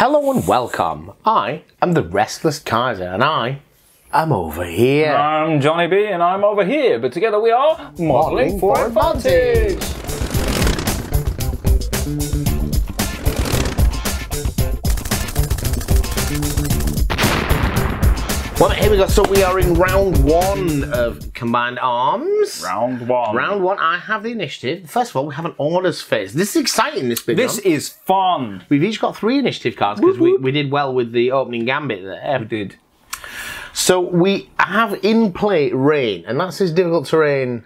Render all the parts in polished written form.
Hello and welcome. I am The Restless Kaiser and I'm over here. I'm Johnny B and I'm over here, but together we are Modelling for Advantage. Well, here we go. So we are in round one of Combined Arms. Round one. I have the initiative. First of all, we have an orders phase. This is exciting, this big one. This is fun. We've each got 3 initiative cards because we did well with the opening gambit there. We did. So we have in play Rain, and that's his difficult terrain.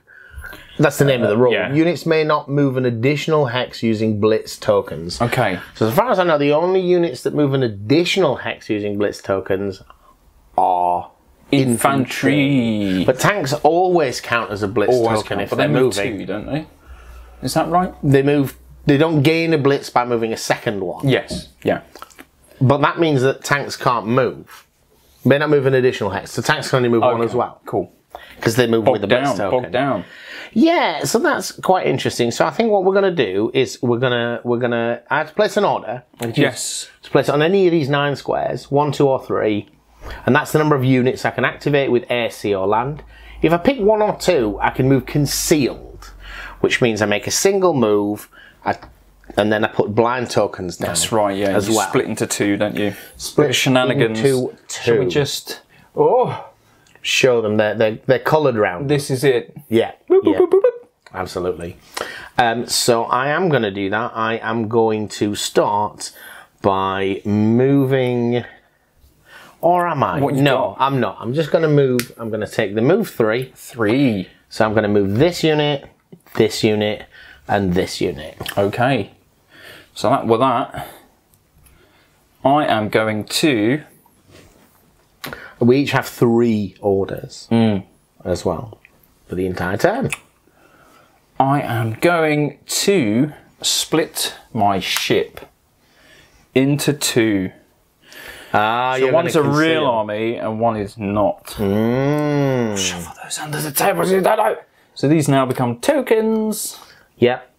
That's the name of the rule. Yeah. Units may not move an additional hex using blitz tokens. Okay. So as far as I know, the only units that move an additional hex using blitz tokens are infantry. But tanks always count as a blitz token if they're moving. They move 2, don't they? Is that right? They move. They don't gain a blitz by moving a second one. Yes. Yeah. But that means that tanks can't move. May not move an additional hex, so tanks can only move 1 as well. Cool. Because they move with the blitz token. Bogged down. Yeah, so that's quite interesting. So I think what we're going to do is we're gonna I have to place an order. Yes. To place it on any of these 9 squares, 1, 2, or 3, and that's the number of units I can activate with air, sea, or land. If I pick 1 or 2, I can move concealed, which means I make a single move. And then I put blind tokens down. That's right, yeah. As you split into 2, don't you? Split shenanigans. Into 2. Shall we just show them they're coloured round? This is it. Yeah. Boop, boop, boop, boop, boop. Absolutely. So I am going to do that. I am going to start by moving, or am I? No, I'm not. I'm just going to move. I'm going to take the move 3. 3. So I'm going to move this unit, and this unit. Okay. So that with that, I am going to. We each have 3 orders as well for the entire turn. I am going to split my ship into 2. So one's a real army and one is not. Shuffle those under the table. So these now become tokens. Yep.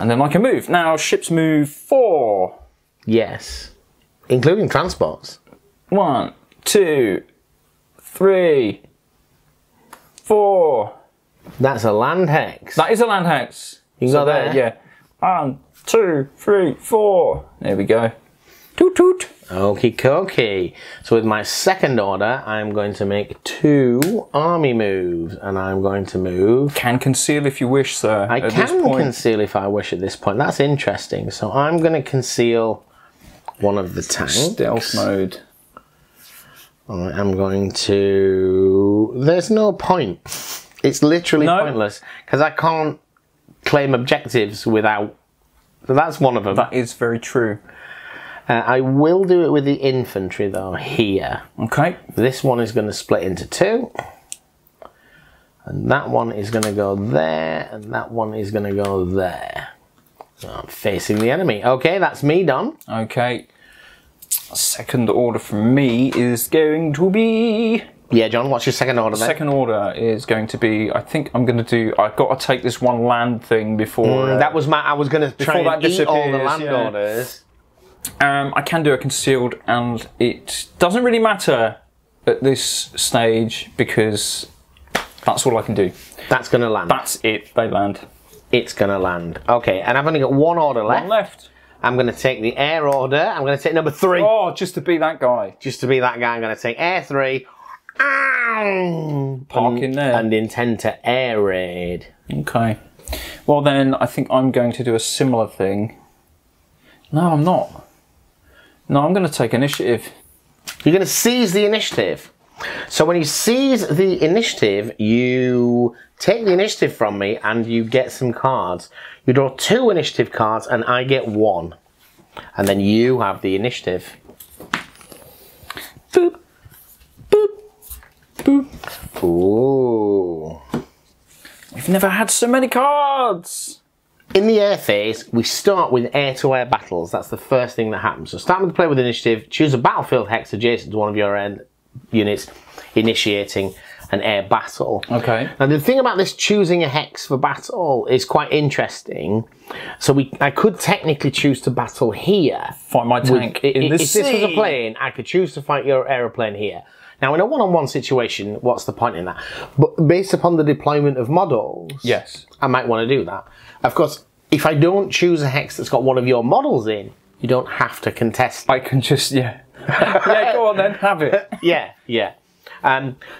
And then I can move. Now ships move 4. Yes. Including transports. 1, 2, 3, 4. That's a land hex. That is a land hex. You can go there. Yeah. 1, 2, 3, 4. There we go. Toot toot. Okie dokie. So with my second order, I'm going to make 2 army moves, and I'm going to move. Can conceal if you wish, sir. I can conceal if I wish at this point. That's interesting. So I'm going to conceal one of the tanks. Stealth mode. I am going to. There's no point. It's literally pointless because I can't claim objectives without. So that's one of them. That is very true. I will do it with the infantry though here. Okay. This one is going to split into 2. And that one is going to go there. And that one is going to go there. So I'm facing the enemy. Okay, that's me done. Okay. Second order from me is going to be... Yeah, John, what's your second order then? Second order is going to be, I think I'm going to do, I've got to take this one land thing before... that was my, I was going to try and eat all the land orders. I can do a concealed, and it doesn't really matter at this stage because that's all I can do. That's going to land. That's it. They land. It's going to land. Okay, and I've only got 1 order left. 1 left. I'm going to take the air order. I'm going to take number 3. Oh, just to be that guy. Just to be that guy, I'm going to take air 3. Park in there. And intend to air raid. Okay. Well, then I think I'm going to do a similar thing. No, I'm not. No, I'm going to take initiative. You're going to seize the initiative. So when you seize the initiative, you take the initiative from me and you get some cards. You draw 2 initiative cards and I get 1. And then you have the initiative. Boop. Boop. Boop. Ooh. We've never had so many cards. In the air phase, we start with air-to-air battles. That's the first thing that happens. So start with the player with initiative, choose a battlefield hex adjacent to one of your units, initiating an air battle. Okay. Now the thing about this choosing a hex for battle is quite interesting. So I could technically choose to battle here. Fight my tank in the sea. If this was a plane, I could choose to fight your aeroplane here. Now, in a one-on-one situation, what's the point in that? But based upon the deployment of models, yes, I might want to do that. Of course, if I don't choose a hex that's got one of your models in, you don't have to contest. I can just, yeah. Yeah, go on then, have it. Yeah, yeah.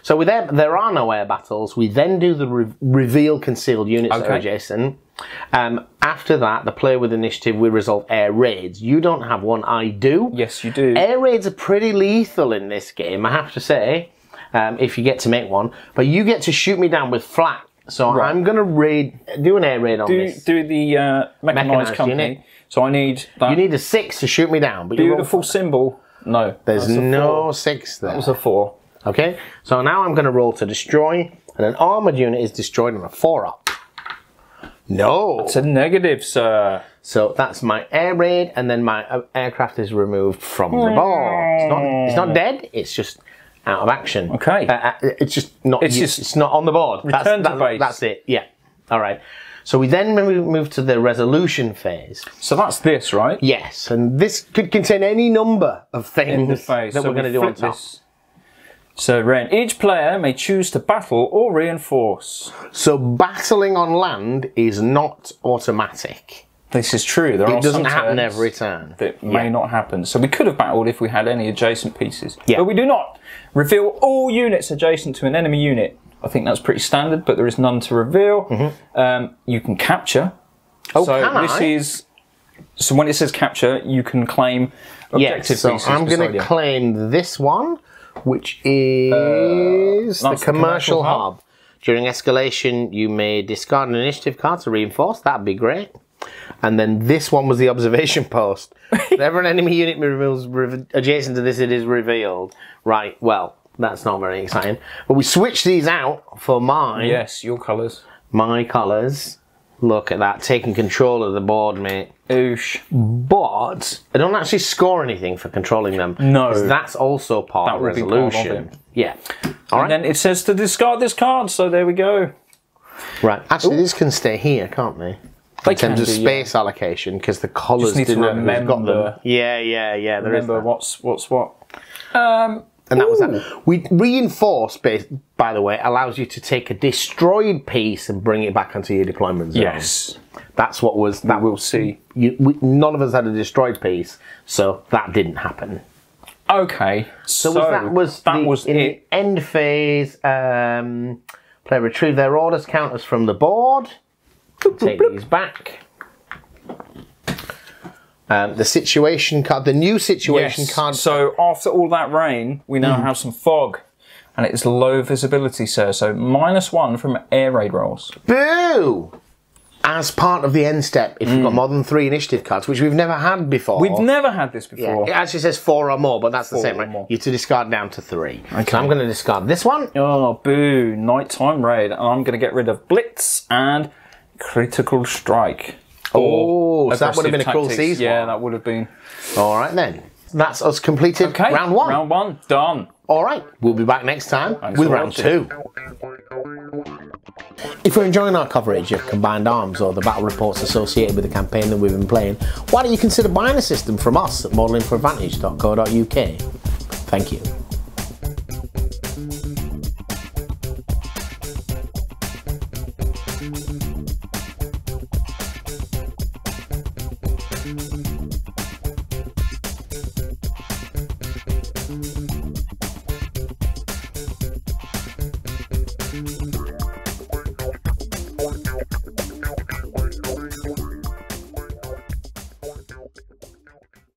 So with there are no air battles. We then do the reveal concealed units that are adjacent. After that, the player with initiative, we resolve air raids. You don't have one, I do. Yes, you do. Air raids are pretty lethal in this game, I have to say, if you get to make one. But you get to shoot me down with flak. So right. I'm going to do an air raid on this. Do the mechanised company. Unit. So I need that. You need a 6 to shoot me down. But beautiful symbol. No. There's no 6 there. That was a 4. Okay, so now I'm going to roll to destroy, and an armoured unit is destroyed on a 4-up. No. It's a negative, sir. So that's my air raid, and then my aircraft is removed from the board. It's not dead, it's just out of action. Okay. It's just not it's not on the board. Return to base. That's it, yeah. All right. So we then move to the resolution phase. So that's this, right? Yes, and this could contain any number of things that we're going to do on top. So, Ren, each player may choose to battle or reinforce. So, battling on land is not automatic. This is true. It doesn't happen every turn. That may not happen. So, we could have battled if we had any adjacent pieces. Yeah. But we do not. Reveal all units adjacent to an enemy unit. I think that's pretty standard, but there is none to reveal. Mm-hmm. You can capture. Oh, so can this I? Is. So, when it says capture, you can claim objective pieces. So, I'm going to claim this one, which is the commercial hub. During escalation, you may discard an initiative card to reinforce. That'd be great. And then this one was the observation post. Whenever an enemy unit reveals adjacent to this, it is revealed. Right, well, that's not very exciting. But we switch these out for mine. Yes, your colours. My colours. Look at that, taking control of the board, mate. Oosh. But I don't actually score anything for controlling them. No. That's also part of resolution. Yeah. All right. And then it says to discard this card, so there we go. Right. Actually, these can stay here, can't they? In terms of space allocation, because the colours didn't remember. Yeah, yeah, yeah. Remember what's what. And that was that. We reinforce, by the way, allows you to take a destroyed piece and bring it back onto your deployment zone. Yes. That's what was... That we'll see. None of us had a destroyed piece, so that didn't happen. Okay. So that was in the end phase. Player retrieve their orders, counters from the board. Bloop, take bloop. These back. The situation card, the new situation card. So after all that rain, we now have some fog, and it's low visibility, sir. So -1 from air raid rolls. Boo! As part of the end step, if you've got more than 3 initiative cards, which we've never had before. We've never had this before. Yeah. It actually says 4 or more, but that's the same, right? You're to discard down to 3. Okay. So I'm going to discard this one. Oh, boo! Nighttime raid, and I'm going to get rid of blitz and critical strike. Oh, so that would have been a cruel season. Yeah, that would have been. All right, then. That's us completed round one. Round one, done. All right, we'll be back next time with round 2. If you're enjoying our coverage of Combined Arms or the battle reports associated with the campaign that we've been playing, why don't you consider buying a system from us at modellingforadvantage.co.uk? Thank you.